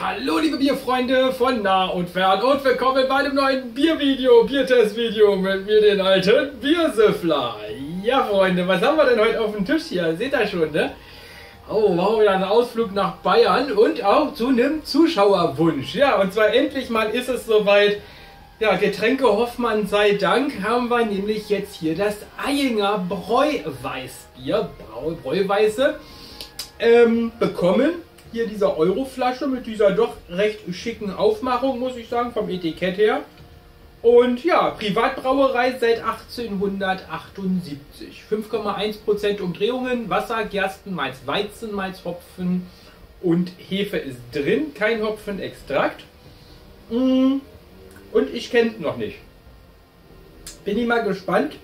Hallo liebe Bierfreunde von nah und fern und willkommen bei einem neuen Biervideo, Biertestvideo mit mir, den alten Biersüffler. Ja Freunde, was haben wir denn heute auf dem Tisch hier? Seht ihr schon, ne? Oh, wow, wieder ein Ausflug nach Bayern und auch zu einem Zuschauerwunsch. Ja, und zwar endlich mal ist es soweit. Ja, Getränke Hoffmann sei Dank haben wir nämlich jetzt hier das Ayinger Bräuweißbier, Bräuweiße, bekommen. Hier diese Euroflasche mit dieser doch recht schicken Aufmachung, muss ich sagen, vom Etikett her. Und ja, Privatbrauerei seit 1878. 5,1% Umdrehungen, Wasser, Gerstenmalz, Weizenmalz, Hopfen und Hefe ist drin. Kein Hopfenextrakt. Und ich kenne es noch nicht. Bin ich mal gespannt,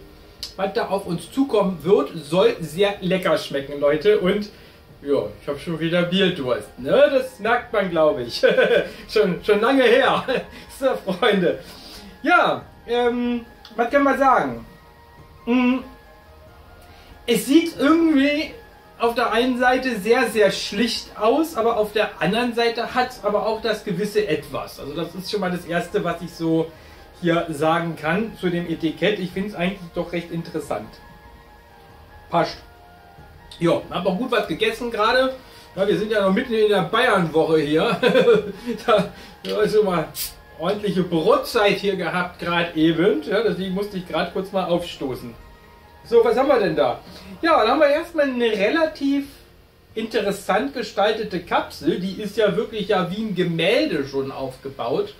was da auf uns zukommen wird. Soll sehr lecker schmecken, Leute. Und ja, ich habe schon wieder Bierdurst, ne? Das merkt man, glaube ich. schon lange her. So, Freunde. Ja, was kann man sagen? Es sieht irgendwie auf der einen Seite sehr, sehr schlicht aus, aber auf der anderen Seite hat es aber auch das gewisse Etwas. Also das ist schon mal das Erste, was ich so hier sagen kann zu dem Etikett. Ich finde es eigentlich doch recht interessant. Passt. Ja, haben auch gut was gegessen gerade. Ja, wir sind ja noch mitten in der Bayernwoche hier. Da ist schon mal ordentliche Brotzeit hier gehabt gerade eben. Ja, deswegen musste ich gerade kurz mal aufstoßen. So, was haben wir denn da? Ja, da haben wir erstmal eine relativ interessant gestaltete Kapsel. Die ist ja wirklich wie ein Gemälde schon aufgebaut.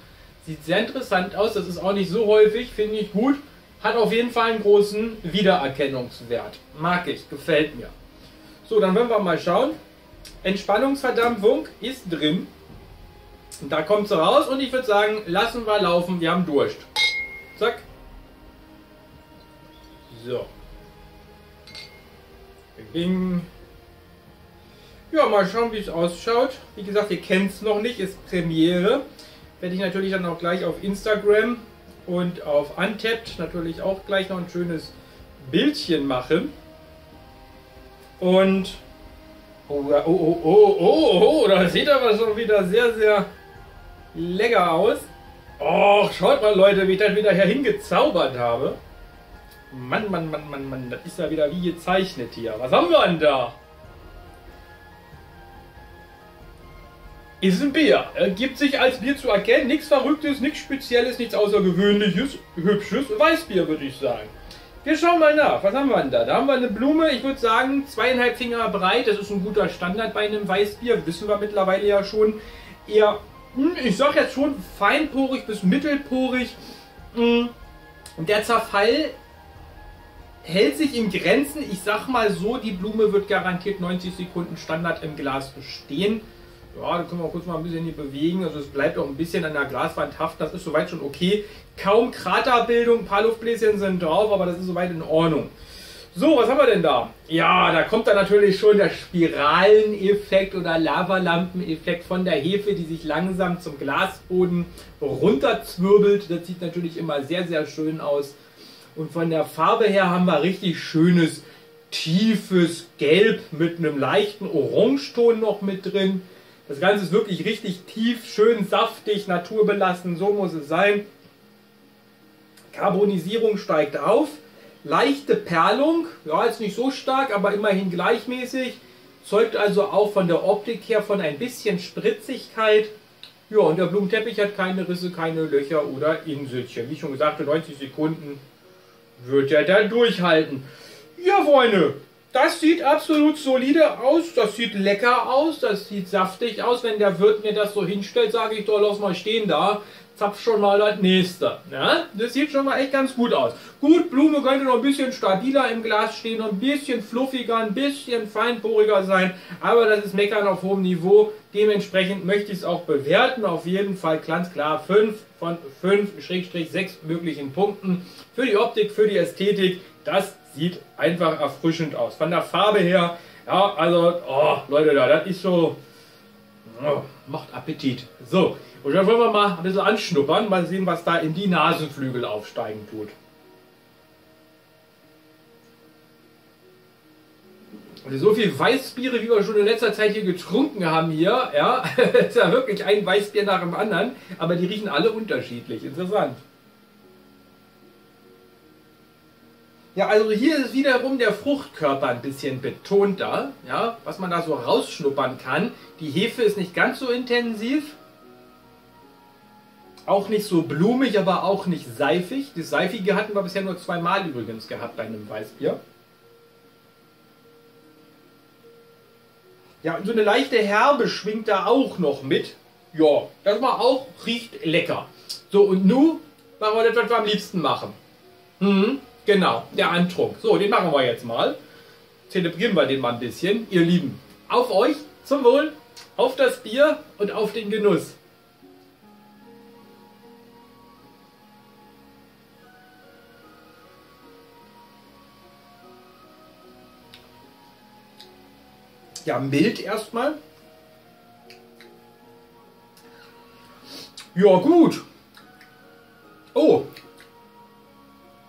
Sieht sehr interessant aus. Das ist auch nicht so häufig, finde ich gut. Hat auf jeden Fall einen großen Wiedererkennungswert. Mag ich, gefällt mir. So, dann wollen wir mal schauen. Entspannungsverdampfung ist drin. Und da kommt sie raus und ich würde sagen, lassen wir laufen, wir haben Durst. Zack. So. Bing. Ja, mal schauen, wie es ausschaut. Wie gesagt, ihr kennt es noch nicht, ist Premiere. Werde ich natürlich dann auch gleich auf Instagram und auf Untappd natürlich auch gleich noch ein schönes Bildchen machen. Und oh, da sieht aber schon wieder sehr, sehr lecker aus. Oh, schaut mal Leute, wie ich das wieder hier hingezaubert habe. Mann, das ist ja wieder wie gezeichnet hier. Was haben wir denn da? Ist ein Bier. Gibt sich als Bier zu erkennen. Nichts Verrücktes, nichts Spezielles, nichts Außergewöhnliches. Hübsches Weißbier, würde ich sagen. Wir schauen mal nach. Was haben wir denn da? Da haben wir eine Blume, ich würde sagen 2,5 Finger breit. Das ist ein guter Standard bei einem Weißbier. Wissen wir mittlerweile ja schon. Eher, ich sag jetzt schon feinporig bis mittelporig. Der Zerfall hält sich in Grenzen. Ich sag mal so, die Blume wird garantiert 90 Sekunden Standard im Glas bestehen. Ja, da können wir auch kurz mal ein bisschen hier bewegen. Also es bleibt auch ein bisschen an der Glaswand haften. Das ist soweit schon okay. Kaum Kraterbildung, ein paar Luftbläschen sind drauf, aber das ist soweit in Ordnung. So, was haben wir denn da? Ja, da kommt dann natürlich schon der Spiraleneffekt oder Lavalampeneffekt von der Hefe, die sich langsam zum Glasboden runterzwirbelt. Das sieht natürlich immer sehr, sehr schön aus. Und von der Farbe her haben wir richtig schönes, tiefes Gelb mit einem leichten Orangeton noch mit drin. Das Ganze ist wirklich richtig tief, schön saftig, naturbelassen, so muss es sein. Carbonisierung steigt auf, leichte Perlung, ja jetzt nicht so stark, aber immerhin gleichmäßig. Zeugt also auch von der Optik her von ein bisschen Spritzigkeit. Ja, und der Blumenteppich hat keine Risse, keine Löcher oder Inselchen. Wie schon gesagt, in 90 Sekunden wird er da durchhalten. Ja, Freunde! Das sieht absolut solide aus, das sieht lecker aus, das sieht saftig aus. Wenn der Wirt mir das so hinstellt, sage ich doch, lass mal stehen da, zapf schon mal das nächste. Ja? Das sieht schon mal echt ganz gut aus. Gut, Blume könnte noch ein bisschen stabiler im Glas stehen, noch ein bisschen fluffiger, ein bisschen feinporiger sein, aber das ist Meckern auf hohem Niveau. Dementsprechend möchte ich es auch bewerten, auf jeden Fall ganz klar 5 von 5/6 möglichen Punkten. Für die Optik, für die Ästhetik, das sieht einfach erfrischend aus. Von der Farbe her, ja, also, oh, Leute, das ist so, oh, macht Appetit. So, und dann wollen wir mal ein bisschen anschnuppern, mal sehen, was da in die Nasenflügel aufsteigen tut. Also so viel Weißbiere, wie wir schon in letzter Zeit hier getrunken haben hier, ja, ist ja wirklich ein Weißbier nach dem anderen, aber die riechen alle unterschiedlich. Interessant. Ja, also hier ist wiederum der Fruchtkörper ein bisschen betonter, ja, was man da so rausschnuppern kann. Die Hefe ist nicht ganz so intensiv, auch nicht so blumig, aber auch nicht seifig. Das Seifige hatten wir bisher nur zweimal übrigens gehabt bei einem Weißbier. Ja, und so eine leichte Herbe schwingt da auch noch mit. Ja, das mal auch, riecht lecker. So, und nun machen wir das, was wir am liebsten machen. Mhm, genau, der Antrunk. So, den machen wir jetzt mal. Zelebrieren wir den mal ein bisschen. Ihr Lieben, auf euch, zum Wohl, auf das Bier und auf den Genuss. Ja, mild erstmal. Ja, gut. Oh.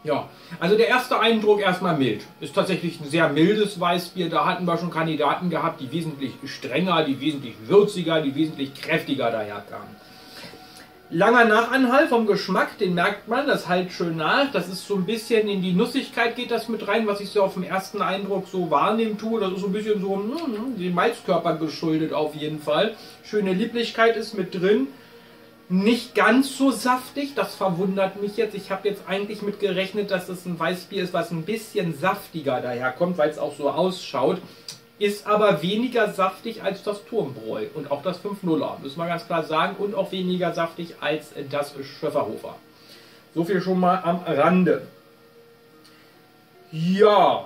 Ja, also der erste Eindruck erstmal mild. Ist tatsächlich ein sehr mildes Weißbier. Da hatten wir schon Kandidaten gehabt, die wesentlich strenger, die wesentlich würziger, die wesentlich kräftiger daherkamen. Langer Nachanhalt vom Geschmack, den merkt man, das halt schön nach. Das ist so ein bisschen in die Nussigkeit geht das mit rein, was ich so auf dem ersten Eindruck so wahrnehmen tue. Das ist so ein bisschen so den Malzkörper geschuldet auf jeden Fall. Schöne Lieblichkeit ist mit drin. Nicht ganz so saftig, das verwundert mich jetzt. Ich habe jetzt eigentlich mit gerechnet, dass das ein Weißbier ist, was ein bisschen saftiger daherkommt, weil es auch so ausschaut. Ist aber weniger saftig als das Turmbräu und auch das 5-0er, müssen wir ganz klar sagen, und auch weniger saftig als das Schöfferhofer. So viel schon mal am Rande. Ja,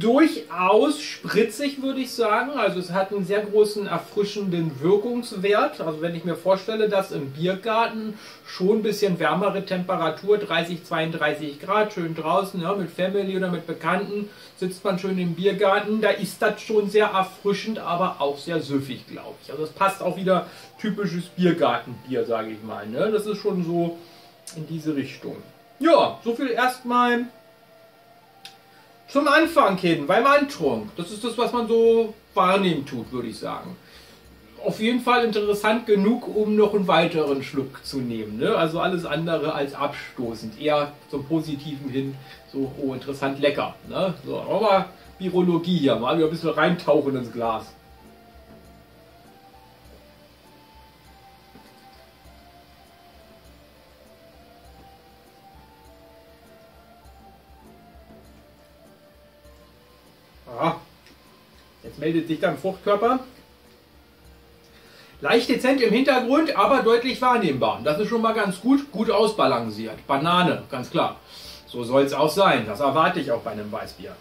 durchaus spritzig würde ich sagen, also es hat einen sehr großen erfrischenden Wirkungswert. Also wenn ich mir vorstelle, dass im Biergarten schon ein bisschen wärmere Temperatur, 30, 32 Grad, schön draußen, ja, mit Family oder mit Bekannten, sitzt man schön im Biergarten, da ist das schon sehr erfrischend, aber auch sehr süffig, glaube ich. Also es passt auch wieder typisches Biergartenbier, sage ich mal, ne? Das ist schon so in diese Richtung. Ja, so viel erstmal zum Anfang hin, beim Antrunk. Das ist das, was man so wahrnehmen tut, würde ich sagen. Auf jeden Fall interessant genug, um noch einen weiteren Schluck zu nehmen, ne? Also alles andere als abstoßend. Eher zum Positiven hin, so, oh, interessant, lecker, ne? So, aber Virologie hier, mal wieder ein bisschen reintauchen ins Glas. Meldet sich dann Fruchtkörper. Leicht dezent im Hintergrund, aber deutlich wahrnehmbar. Das ist schon mal ganz gut, gut ausbalanciert. Banane, ganz klar. So soll es auch sein. Das erwarte ich auch bei einem Weißbier.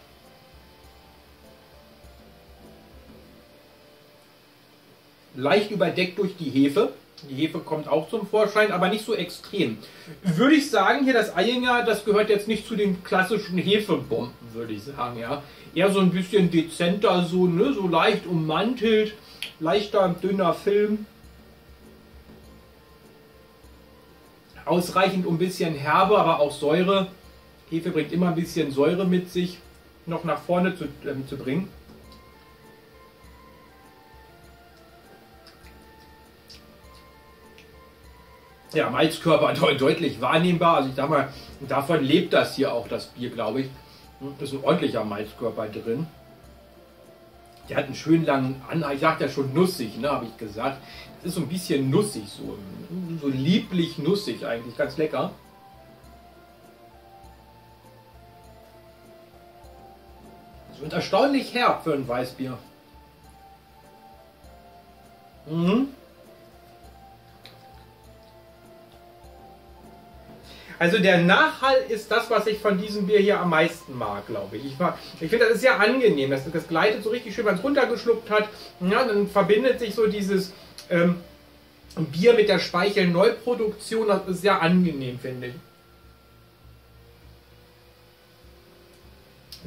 Leicht überdeckt durch die Hefe. Die Hefe kommt auch zum Vorschein, aber nicht so extrem. Würde ich sagen, hier das Ayinger, das gehört jetzt nicht zu den klassischen Hefebomben, würde ich sagen, ja. Eher so ein bisschen dezenter, so, ne, so leicht ummantelt, leichter, dünner Film. Ausreichend um ein bisschen Herbe, aber auch Säure. Hefe bringt immer ein bisschen Säure mit sich, noch nach vorne zu bringen. Ja, Malzkörper deutlich wahrnehmbar, also ich sag mal, davon lebt das hier auch, das Bier, glaube ich. Da ist ein ordentlicher Malzkörper drin. Der hat einen schönen langen Anhalt, ich sag ja schon nussig, ne, habe ich gesagt. Das ist so ein bisschen nussig, so lieblich nussig eigentlich, ganz lecker. Und erstaunlich herb für ein Weißbier. Mhm. Also der Nachhall ist das, was ich von diesem Bier hier am meisten mag, glaube ich. Ich finde, das ist sehr angenehm. Das gleitet so richtig schön, wenn es runtergeschluckt hat. Ja, dann verbindet sich so dieses Bier mit der Speichelneuproduktion. Das ist sehr angenehm, finde ich.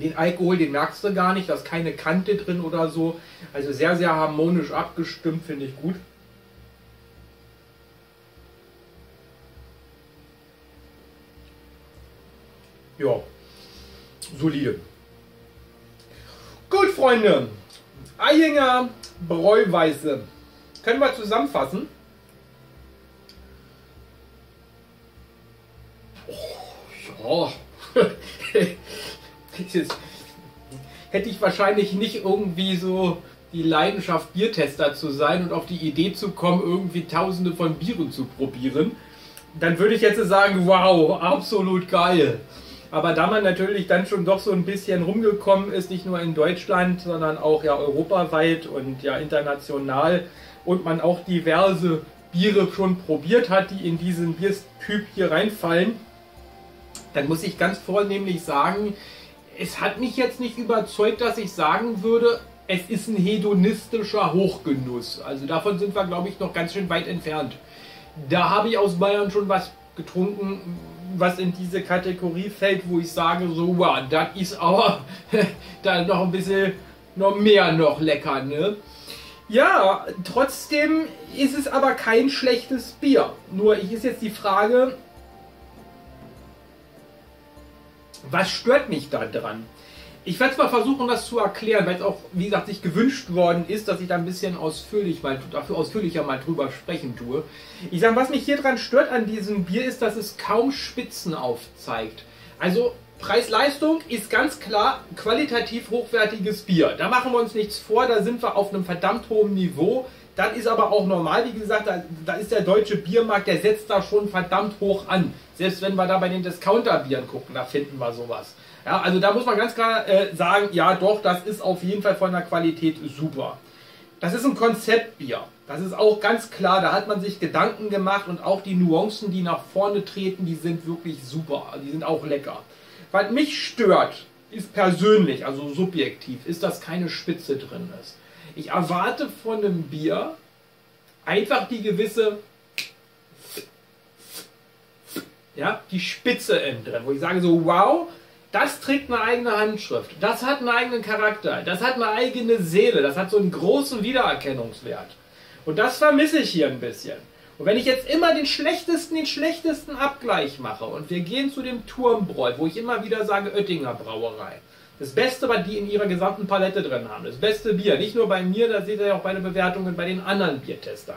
Den Alkohol, den merkst du gar nicht. Da ist keine Kante drin oder so. Also sehr, sehr harmonisch abgestimmt, finde ich gut. Ja, solide. Gut, Freunde, Ayinger Bräuweiße können wir zusammenfassen. Oh, ja. Hätte ich wahrscheinlich nicht irgendwie so die Leidenschaft, Biertester zu sein und auf die Idee zu kommen, irgendwie tausende von Bieren zu probieren, dann würde ich jetzt sagen, wow, absolut geil. Aber da man natürlich dann schon doch so ein bisschen rumgekommen ist, nicht nur in Deutschland, sondern auch ja europaweit und ja international, und man auch diverse Biere schon probiert hat, die in diesen Biertyp hier reinfallen, dann muss ich ganz vornehmlich sagen, es hat mich jetzt nicht überzeugt, dass ich sagen würde, es ist ein hedonistischer Hochgenuss. Also davon sind wir, glaube ich, noch ganz schön weit entfernt. Da habe ich aus Bayern schon was getrunken, was in diese Kategorie fällt, wo ich sage, so, wow, das ist aber da noch ein bisschen noch mehr lecker, ne? Ja, trotzdem ist es aber kein schlechtes Bier. Nur ist jetzt die Frage, was stört mich da dran? Ich werde mal versuchen, das zu erklären, weil es auch, wie gesagt, sich gewünscht worden ist, dass ich da ein bisschen ausführlicher mal drüber sprechen tue. Ich sage, was mich hier dran stört an diesem Bier ist, dass es kaum Spitzen aufzeigt. Also Preis-Leistung ist ganz klar qualitativ hochwertiges Bier. Da machen wir uns nichts vor, da sind wir auf einem verdammt hohen Niveau. Das ist aber auch normal, wie gesagt, da ist der deutsche Biermarkt, der setzt da schon verdammt hoch an. Selbst wenn wir da bei den Discounter-Bieren gucken, da finden wir sowas. Ja, also da muss man ganz klar sagen, ja doch, das ist auf jeden Fall von der Qualität super. Das ist ein Konzeptbier, das ist auch ganz klar, da hat man sich Gedanken gemacht, und auch die Nuancen, die nach vorne treten, die sind wirklich super, die sind auch lecker. Was mich stört, ist persönlich, also subjektiv, ist, dass keine Spitze drin ist. Ich erwarte von einem Bier einfach die gewisse, ja, die Spitze innen drin, wo ich sage so, wow, das trägt eine eigene Handschrift, das hat einen eigenen Charakter, das hat eine eigene Seele, das hat so einen großen Wiedererkennungswert. Und das vermisse ich hier ein bisschen. Und wenn ich jetzt immer den schlechtesten Abgleich mache, und wir gehen zu dem Turmbräu, wo ich immer wieder sage, Oettinger Brauerei. Das Beste, was die in ihrer gesamten Palette drin haben. Das beste Bier. Nicht nur bei mir, da seht ihr ja auch bei den Bewertungen bei den anderen Biertestern.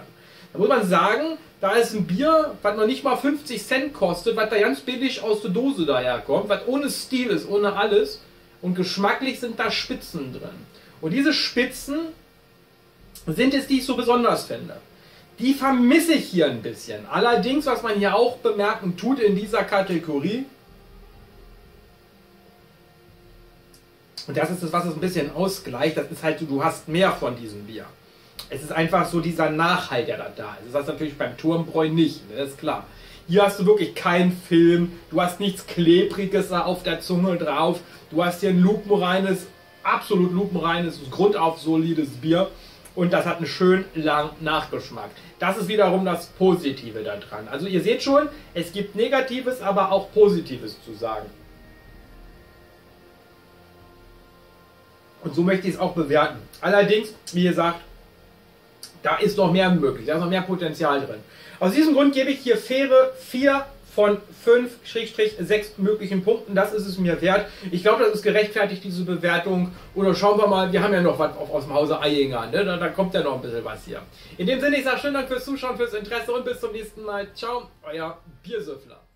Da muss man sagen, da ist ein Bier, was noch nicht mal 50 Cent kostet, was da ganz billig aus der Dose daherkommt, was ohne Stil ist, ohne alles. Und geschmacklich sind da Spitzen drin. Und diese Spitzen sind es, die ich so besonders finde. Die vermisse ich hier ein bisschen. Allerdings, was man hier auch bemerken tut in dieser Kategorie, und das ist das, was es ein bisschen ausgleicht, das ist halt, du hast mehr von diesem Bier. Es ist einfach so dieser Nachhalt, der da ist. Das ist natürlich beim Turmbräu nicht, ne? Das ist klar. Hier hast du wirklich keinen Film, du hast nichts Klebriges auf der Zunge drauf, du hast hier ein lupenreines, absolut lupenreines, grundauf solides Bier, und das hat einen schönen langen Nachgeschmack. Das ist wiederum das Positive da dran. Also ihr seht schon, es gibt Negatives, aber auch Positives zu sagen. Und so möchte ich es auch bewerten. Allerdings, wie gesagt, da ist noch mehr möglich, da ist noch mehr Potenzial drin. Aus diesem Grund gebe ich hier faire 4 von 5/6 möglichen Punkten. Das ist es mir wert. Ich glaube, das ist gerechtfertigt, diese Bewertung. Oder schauen wir mal, wir haben ja noch was aus dem Hause Ayinger, ne? Da kommt ja noch ein bisschen was hier. In dem Sinne, ich sage schönen Dank fürs Zuschauen, fürs Interesse, und bis zum nächsten Mal. Ciao, euer Biersüffler.